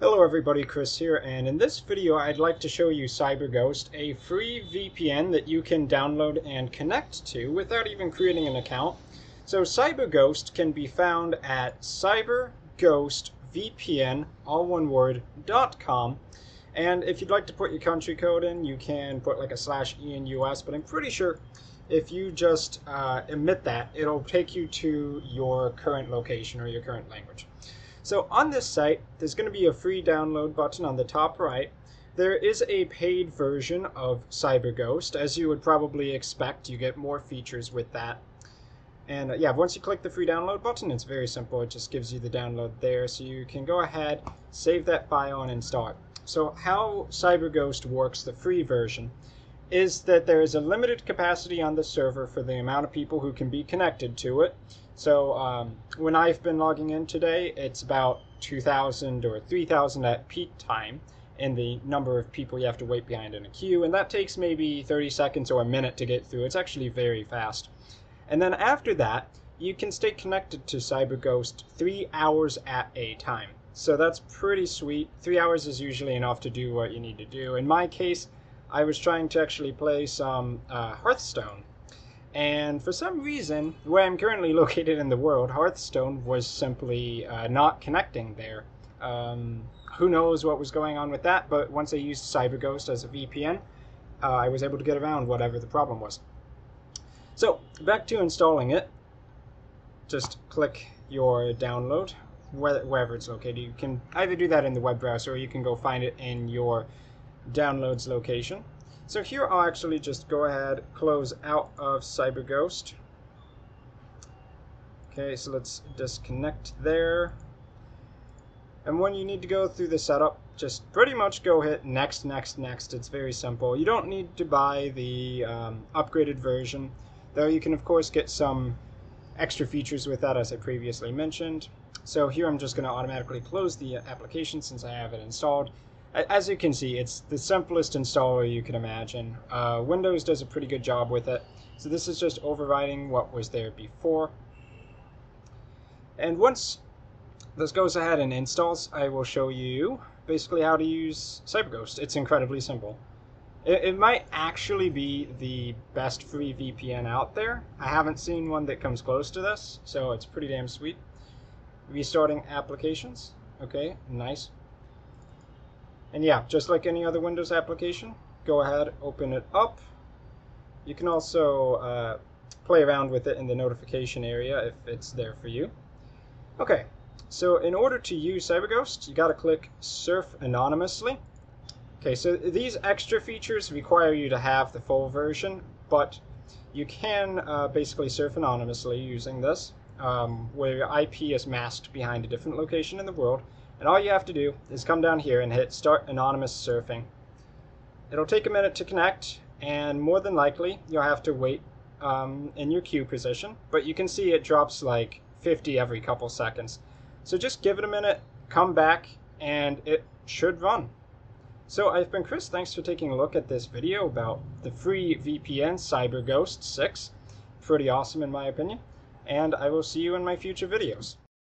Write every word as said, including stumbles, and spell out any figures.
Hello everybody, Chris here, and in this video I'd like to show you CyberGhost, a free V P N that you can download and connect to without even creating an account. So CyberGhost can be found at cyberghostvpn, all one word, .com, and if you'd like to put your country code in, you can put like a slash E in U S, but I'm pretty sure if you just uh, omit that, it'll take you to your current location or your current language. So on this site, there's going to be a free download button on the top right. There is a paid version of CyberGhost, as you would probably expect. You get more features with that. And uh, yeah, once you click the free download button, it's very simple. It just gives you the download there. So you can go ahead, save that file, and install it. So how CyberGhost works, the free version, is that there is a limited capacity on the server for the amount of people who can be connected to it. So um, when I've been logging in today, it's about two thousand or three thousand at peak time in the number of people you have to wait behind in a queue, and that takes maybe thirty seconds or a minute to get through. It's actually very fast. And then after that, you can stay connected to CyberGhost three hours at a time. So that's pretty sweet. Three hours is usually enough to do what you need to do. In my case, I was trying to actually play some uh, Hearthstone, and for some reason, where I'm currently located in the world, Hearthstone was simply uh, not connecting there. Um, who knows what was going on with that, but once I used CyberGhost as a V P N, uh, I was able to get around whatever the problem was. So, back to installing it. Just click your download, where, wherever it's located. You can either do that in the web browser, or you can go find it in your downloads location. So here I'll actually just go ahead, close out of CyberGhost. Okay, so let's disconnect there. And when you need to go through the setup, just pretty much go hit next, next, next. It's very simple. You don't need to buy the um, upgraded version, though you can of course get some extra features with that, as I previously mentioned. So here I'm just going to automatically close the application since I have it installed. As you can see, it's the simplest installer you can imagine. Uh, Windows does a pretty good job with it. So this is just overriding what was there before. And once this goes ahead and installs, I will show you basically how to use CyberGhost. It's incredibly simple. It, it might actually be the best free V P N out there. I haven't seen one that comes close to this, so it's pretty damn sweet. Restarting applications. Okay, nice. And yeah, just like any other Windows application, go ahead, open it up. You can also uh, play around with it in the notification area if it's there for you. Okay, so in order to use CyberGhost, you gotta click Surf Anonymously. Okay, so these extra features require you to have the full version, but you can uh, basically surf anonymously using this, um, where your I P is masked behind a different location in the world. And all you have to do is come down here and hit Start Anonymous Surfing. It'll take a minute to connect, and more than likely you'll have to wait um, in your queue position, but you can see it drops like fifty every couple seconds. So just give it a minute, come back, and it should run. So I've been Chris, thanks for taking a look at this video about the free V P N CyberGhost six. Pretty awesome in my opinion, and I will see you in my future videos.